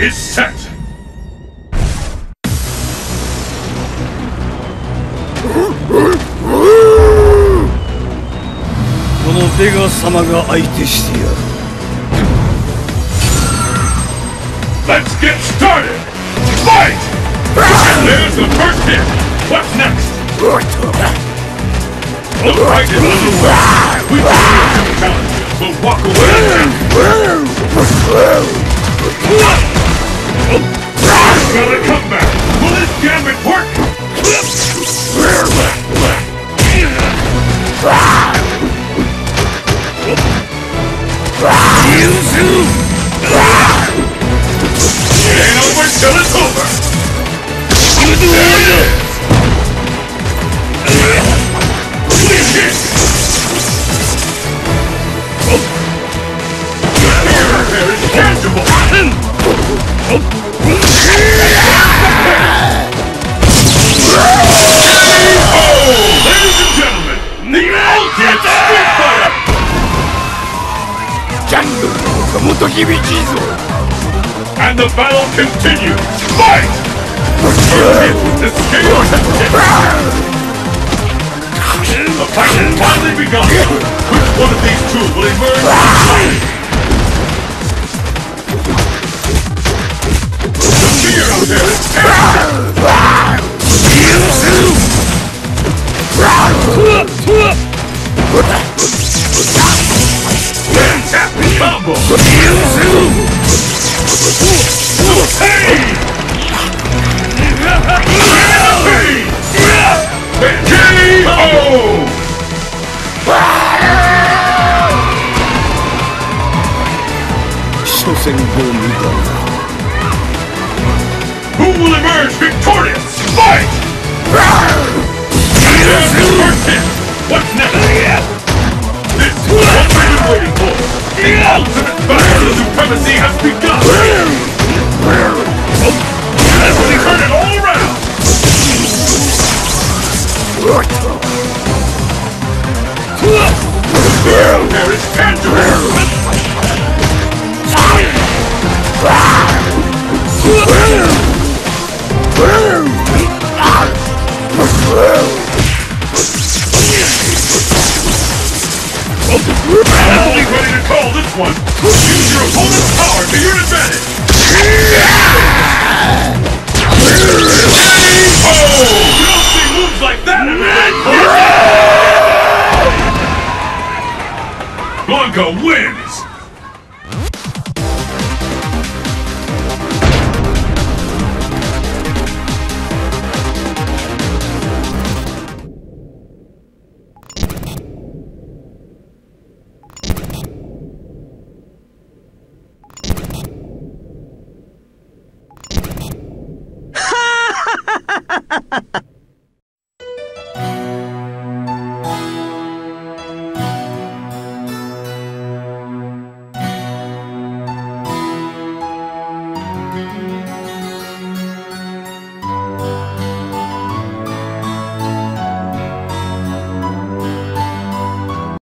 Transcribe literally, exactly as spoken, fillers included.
is set.このベガ様が相手してやる。 Let's get started. Fight! There's the first hit. What's next? Looks like it's underway. We can challenge you, so walk away. We've got a comeback. Will this gambit work? Yuzu! It ain't over till it's over! You do it! Please hit! Your power here is tangible! Oh, ladies and gentlemen, the ultimate Street Fighter! Jungle, Okamoto Hibichizo! And the battle continues! Fight! This game is ended! The fight has finally begun! Which one of these two will emerge from the fight? The fear out there is terrible! Combo! Yuzu! Hey! K O! Who will emerge victorious? Fight! What's next? This is what we've been waiting for! The ultimate battle of supremacy has begun! There is tangible! Absolutely ready to call this one! Use your opponent's power to your advantage! Oh! You don't see moves like that in a minute! Blanca wins!